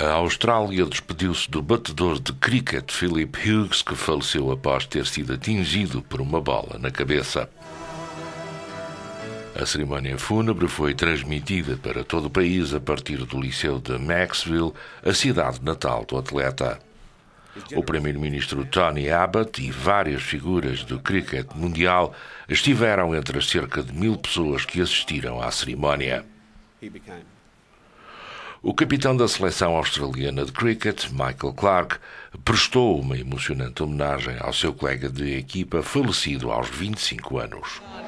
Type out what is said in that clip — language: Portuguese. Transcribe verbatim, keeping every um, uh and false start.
A Austrália despediu-se do batedor de cricket Phillip Hughes, que faleceu após ter sido atingido por uma bola na cabeça. A cerimónia fúnebre foi transmitida para todo o país a partir do Liceu de Macksville, a cidade natal do atleta. O primeiro-ministro Tony Abbott e várias figuras do cricket mundial estiveram entre as cerca de mil pessoas que assistiram à cerimónia. O capitão da seleção australiana de cricket, Michael Clarke, prestou uma emocionante homenagem ao seu colega de equipa falecido aos vinte e cinco anos.